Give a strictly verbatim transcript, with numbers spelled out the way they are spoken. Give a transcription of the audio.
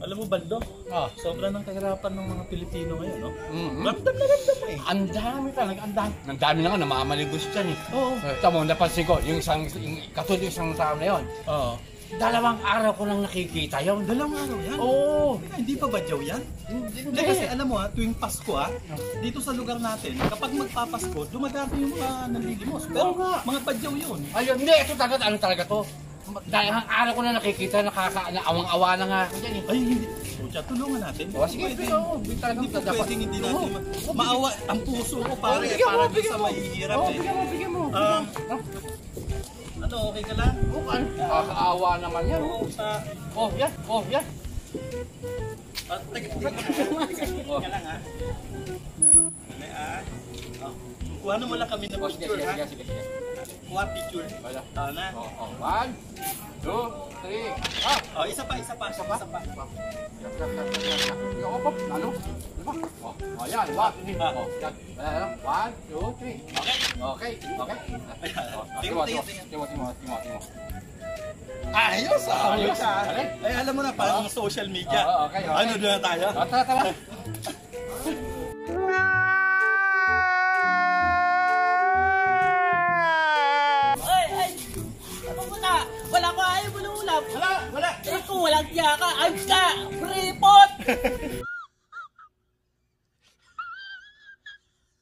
Alam mo, Bando, ah. Sobra ng kahirapan ng mga Pilipino ngayon, no? Mm-hmm. Ramdam na ramdam eh. Ang dami talaga, ang dami. Ang dami na nga, namamaligos dyan eh. Oo. Tama mo, napansin ko, yung isang, yung, katulad yung isang tao na yun. Oo. Dalawang araw ko lang nakikita yun. Dalawang araw yan? Oo. Ay, hindi pa badyaw yan? Hindi. Hindi. Kasi alam mo ha, tuwing Pasko ha, dito sa lugar natin, kapag magpapasko, dumadami yung uh, nanlilimos. Pero nga, mga badyaw yun. Ayun, hindi. Ito talaga, ano talaga to? Dahil ang araw ko na nakikita, nakaka-awang-awa na nga ako dyan eh. Ay, hindi. Pucha, tulungan natin. O, sige, pwede. Hindi pwedeng hindi natin maawa. Ang puso ko, pare, para doon sa mahihirap eh. Bigyan mo, bigyan mo. Ano, okay ka lang? Okay. Nakaka-awa naman yan. O, yan, o, yan. Teka, teka lang ha. Ano ah? Kuha naman lang kami na picture ha. Sige, sige, sige. Kuha picture. Tao na. One, two, three. Oh, isa pa, isa pa, isa pa. Isa pa. Lalo. Oh, yan. One, two, three. Okay. Okay. Okay. Timo, timo, timo, timo, timo. Ayos ah. Ayos ah. Ay, alam mo na, parang social media. Ano doon na tayo? Tara, tara. Wala, wala. Eko, walang tiya ka. Ay, ka! Report!